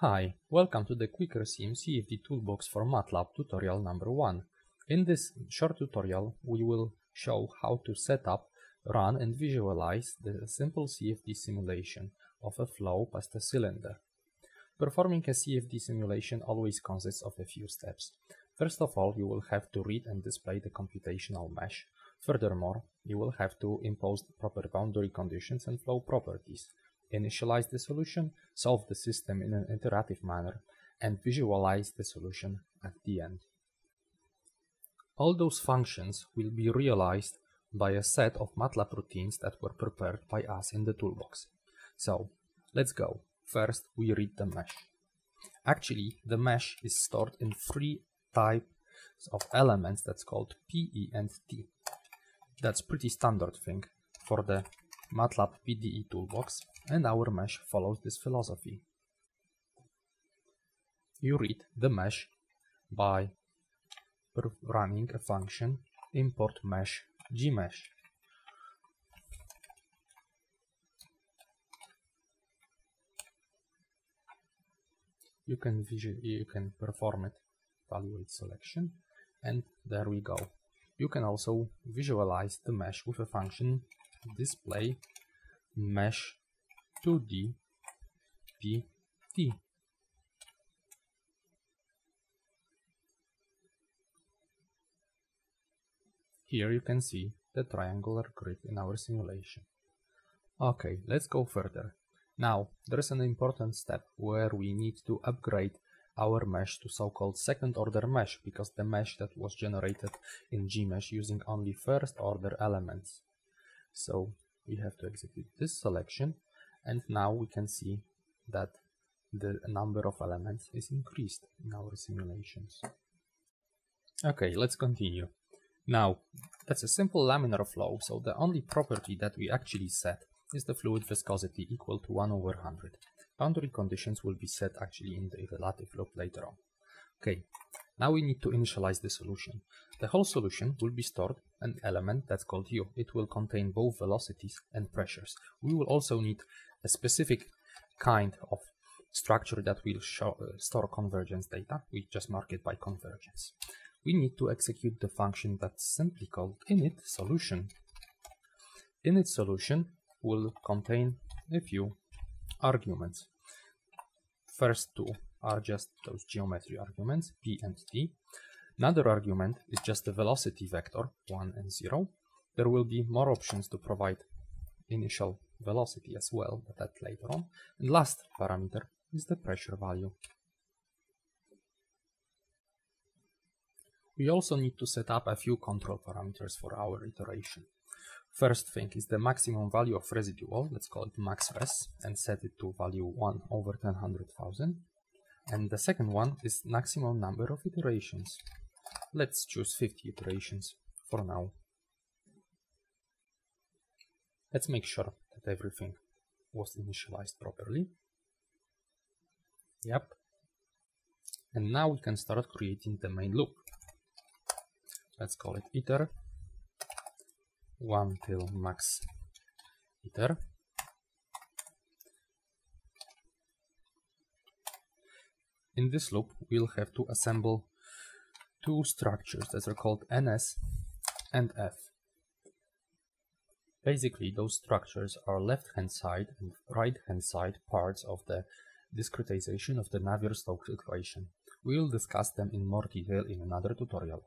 Hi, welcome to the QuickerSim CFD Toolbox for MATLAB tutorial number 1. In this short tutorial, we will show how to set up, run and visualize the simple CFD simulation of a flow past a cylinder. Performing a CFD simulation always consists of a few steps. First of all, you will have to read and display the computational mesh. Furthermore, you will have to impose the proper boundary conditions and flow properties, initialize the solution, solve the system in an iterative manner, and visualize the solution at the end. All those functions will be realized by a set of MATLAB routines that were prepared by us in the toolbox. So, let's go. First, we read the mesh. Actually, the mesh is stored in three types of elements that's called P, E, and T. That's pretty standard thing for the MATLAB PDE toolbox, and our mesh follows this philosophy. You read the mesh by running a function importMesh Gmsh. You can perform it, evaluate selection, and there we go. You can also visualize the mesh with a function displayMesh2D PT. Here you can see the triangular grid in our simulation. Okay, let's go further. Now, there is an important step where we need to upgrade our mesh to so-called second-order mesh, because the mesh that was generated in Gmsh using only first-order elements. So we have to execute this selection, and now we can see that the number of elements is increased in our simulations. Okay, let's continue. Now, that's a simple laminar flow, so the only property that we actually set is the fluid viscosity equal to 1/100. Boundary conditions will be set actually in the relative loop later on. Okay, now we need to initialize the solution. The whole solution will be stored in an element that's called U. It will contain both velocities and pressures. We will also need a specific kind of structure that will store convergence data. We just mark it by convergence. We need to execute the function that's simply called initSolution. InitSolution will contain a few arguments. First two are just those geometry arguments, P and T. Another argument is just the velocity vector, 1 and 0. There will be more options to provide initial velocity as well, but that later on. And last parameter is the pressure value. We also need to set up a few control parameters for our iteration. First thing is the maximum value of residual, let's call it max res, and set it to value 1/100,000. And the second one is maximum number of iterations. Let's choose 50 iterations for now. Let's make sure that everything was initialized properly. Yep. And now we can start creating the main loop. Let's call it iter. 1 till max iter. In this loop, we'll have to assemble two structures that are called NS and F. Basically, those structures are left-hand side and right-hand side parts of the discretization of the Navier-Stokes equation. We'll discuss them in more detail in another tutorial.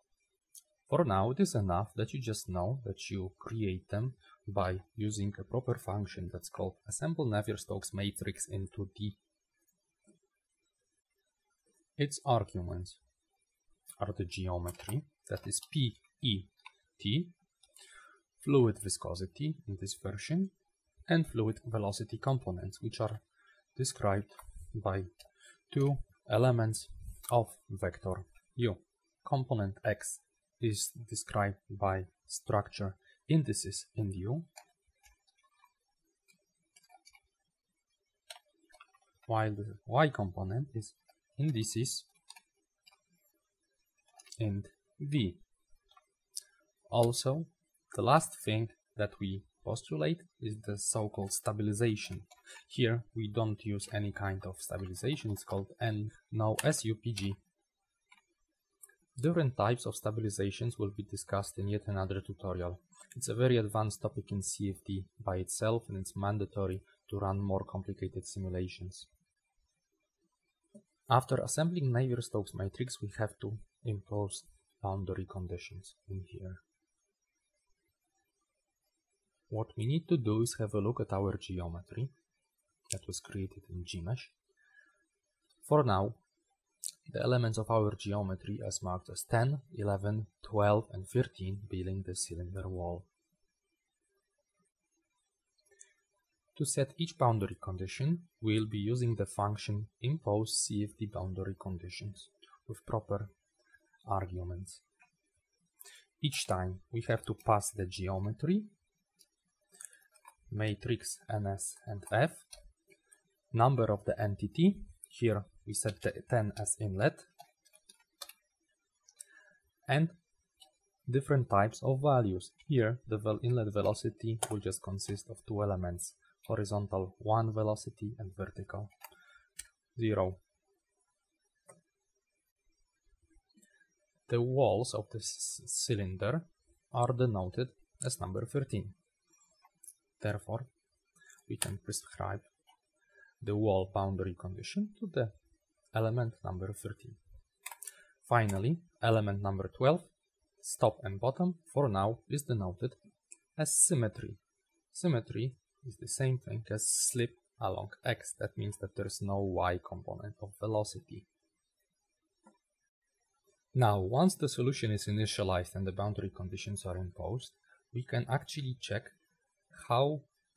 For now, it is enough that you just know that you create them by using a proper function that's called assemble Navier-Stokes matrix into D. Its arguments are the geometry, that is P, E, T, fluid viscosity in this version, and fluid velocity components, which are described by two elements of vector U. Component X is described by structure indices in U, while the Y component is indices and V. Also, the last thing that we postulate is the so-called stabilization. Here we don't use any kind of stabilization, it's called NOWSUPG. Different types of stabilizations will be discussed in yet another tutorial. It's a very advanced topic in CFD by itself, and it's mandatory to run more complicated simulations. After assembling Navier-Stokes matrix, we have to impose boundary conditions in here. What we need to do is have a look at our geometry that was created in Gmsh. For now, the elements of our geometry are marked as 10, 11, 12 and 13 building the cylinder wall. To set each boundary condition, we'll be using the function imposeCFD boundary conditions with proper arguments. Each time we have to pass the geometry, matrix NS and F, number of the entity, here we set the 10 as inlet, and different types of values. Here the inlet velocity will just consist of two elements, horizontal 1 velocity and vertical 0. The walls of the cylinder are denoted as number 13. Therefore, we can prescribe the wall boundary condition to the element number 13. Finally, element number 12, top and bottom, for now is denoted as symmetry. Symmetry is the same thing as slip along x. That means that there is no y component of velocity. Now, once the solution is initialized and the boundary conditions are imposed, we can actually check how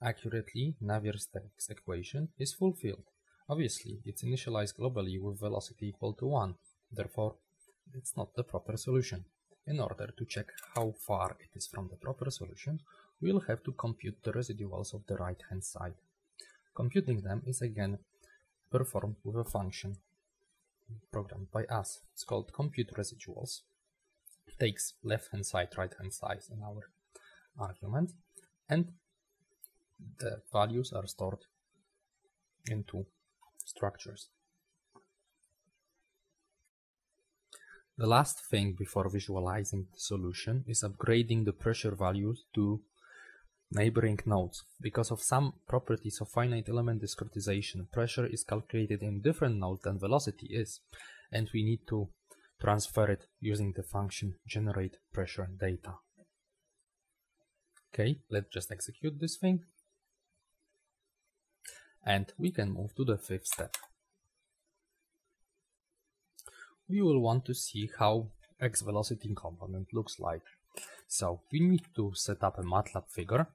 accurately Navier-Stokes equation is fulfilled. Obviously, it's initialized globally with velocity equal to 1, therefore it's not the proper solution. In order to check how far it is from the proper solution, we'll have to compute the residuals of the right-hand side. Computing them is again performed with a function programmed by us. It's called compute residuals. It takes left-hand side, right-hand side in our argument, and the values are stored into structures. The last thing before visualizing the solution is upgrading the pressure values to neighboring nodes. Because of some properties of finite element discretization, pressure is calculated in different nodes than velocity is, and we need to transfer it using the function generate pressure data. Okay, let's just execute this thing, and we can move to the fifth step. We will want to see how x velocity component looks like. So we need to set up a MATLAB figure.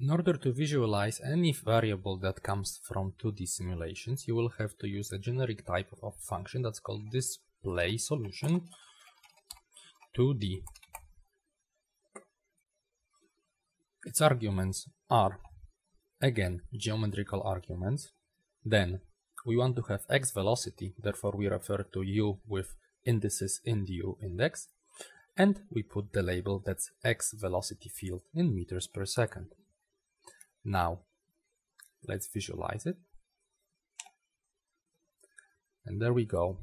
In order to visualize any variable that comes from 2D simulations, you will have to use a generic type of function that's called displaySolution2D. Its arguments are, again, geometrical arguments. Then we want to have x velocity, therefore we refer to u with indices in the u index, and we put the label that's x velocity field in meters per second. Now let's visualize it. And there we go.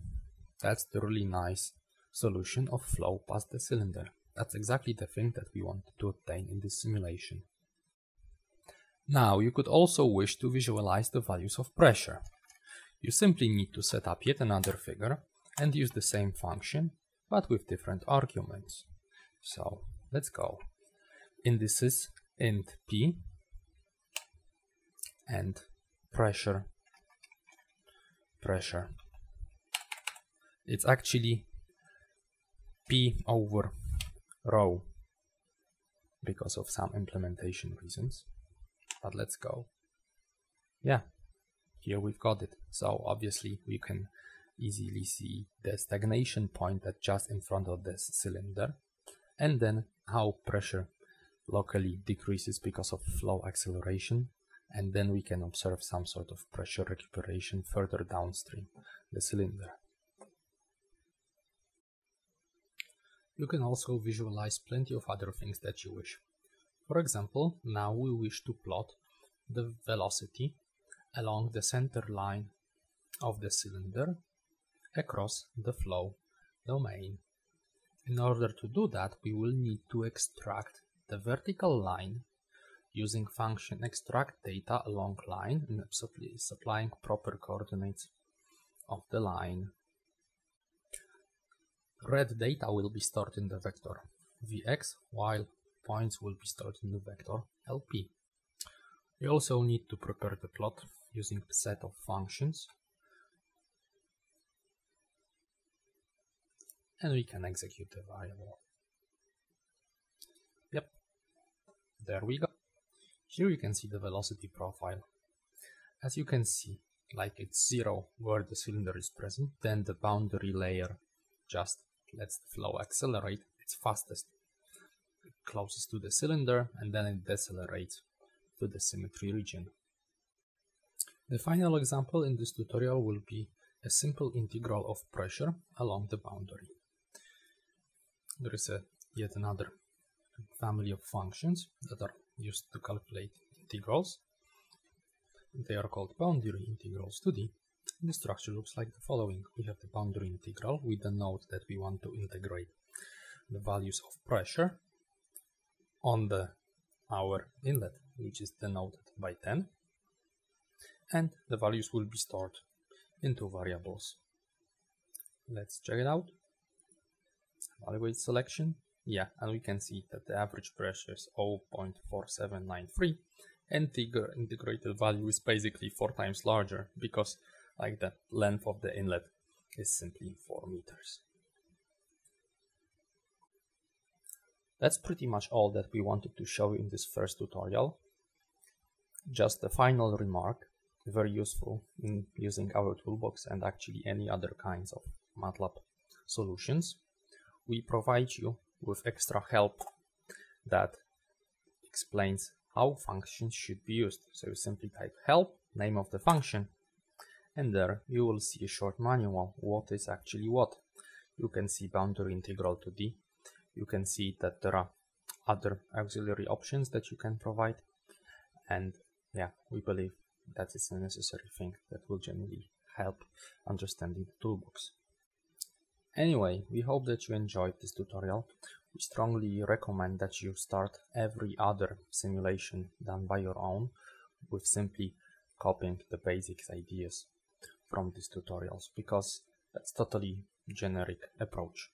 That's the really nice solution of flow past the cylinder. That's exactly the thing that we wanted to obtain in this simulation. Now, you could also wish to visualize the values of pressure. You simply need to set up yet another figure and use the same function, but with different arguments. So, let's go. Indices int p and pressure. It's actually p over row because of some implementation reasons, but let's go. Yeah, here we've got it. So obviously we can easily see the stagnation point that's just in front of this cylinder, and then how pressure locally decreases because of flow acceleration, and then we can observe some sort of pressure recuperation further downstream the cylinder. You can also visualize plenty of other things that you wish. For example, now we wish to plot the velocity along the center line of the cylinder across the flow domain. In order to do that, we will need to extract the vertical line using function extract data along line and supplying proper coordinates of the line. Red data will be stored in the vector vx, while points will be stored in the vector lp. We also need to prepare the plot using a set of functions, and we can execute the variable. Yep, there we go. Here you can see the velocity profile. As you can see, like it's 0 where the cylinder is present, then the boundary layer just lets the flow accelerate. It's fastest closest to the cylinder, and then it decelerates to the symmetry region. The final example in this tutorial will be a simple integral of pressure along the boundary. There is yet another family of functions that are used to calculate integrals. They are called boundary integrals 2D. The structure looks like the following. We have the boundary integral with the note that we want to integrate the values of pressure on our inlet, which is denoted by 10, and the values will be stored in two variables. Let's check it out. Evaluate selection. Yeah, and we can see that the average pressure is 0.4793 and the integrated value is basically 4 times larger, because like the length of the inlet is simply 4 meters. That's pretty much all that we wanted to show you in this first tutorial. Just a final remark, very useful in using our toolbox and actually any other kinds of MATLAB solutions. We provide you with extra help that explains how functions should be used. So you simply type help, name of the function, and there you will see a short manual, what is actually what. You can see boundary integral 2D. You can see that there are other auxiliary options that you can provide. And yeah, we believe that is a necessary thing that will generally help understanding the toolbox. Anyway, we hope that you enjoyed this tutorial. We strongly recommend that you start every other simulation done by your own with simply copying the basic ideas from these tutorials, because that's totally generic approach.